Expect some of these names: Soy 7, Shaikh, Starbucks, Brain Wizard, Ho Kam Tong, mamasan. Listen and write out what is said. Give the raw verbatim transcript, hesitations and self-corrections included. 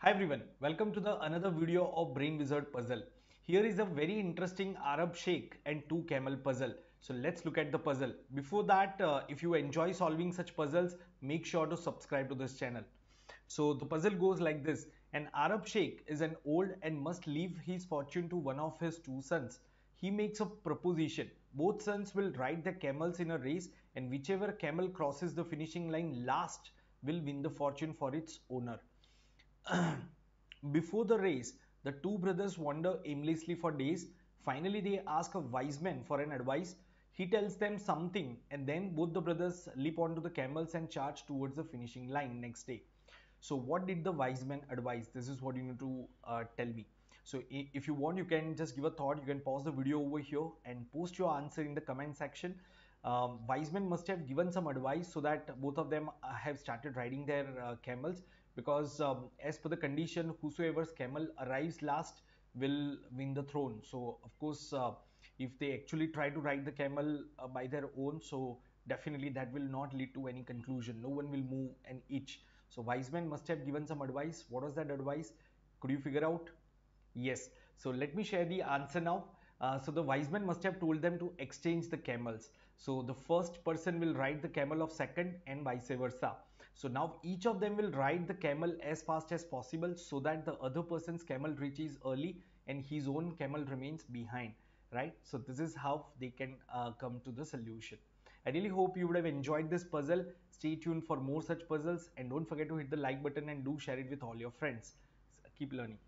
Hi everyone, welcome to the another video of Brain Wizard puzzle. Here is a very interesting Arab Sheikh and two camel puzzle. So let's look at the puzzle. Before that, uh, if you enjoy solving such puzzles, make sure to subscribe to this channel. So the puzzle goes like this. An Arab Sheikh is an old and must leave his fortune to one of his two sons. He makes a proposition. Both sons will ride their camels in a race, and whichever camel crosses the finishing line last will win the fortune for its owner. Before the race, the two brothers wander aimlessly for days. Finally, they ask a wise man for an advice. He tells them something, and then both the brothers leap onto the camels and charge towards the finishing line next day. So what did the wise man advise? This is what you need to uh, tell me. So if you want, you can just give a thought. You can pause the video over here and post your answer in the comment section. Um, wise men must have given some advice so that both of them have started riding their uh, camels. Because um, as per the condition, whosoever's camel arrives last will win the throne. So of course, uh, if they actually try to ride the camel uh, by their own, so definitely that will not lead to any conclusion. No one will move an inch. So wise men must have given some advice. What was that advice? Could you figure out? Yes. So let me share the answer now. Uh, so the wise men must have told them to exchange the camels. So the first person will ride the camel of second and vice versa. So now each of them will ride the camel as fast as possible so that the other person's camel reaches early and his own camel remains behind, right? So this is how they can uh, come to the solution. I really hope you would have enjoyed this puzzle. Stay tuned for more such puzzles, and don't forget to hit the like button and do share it with all your friends. Keep learning.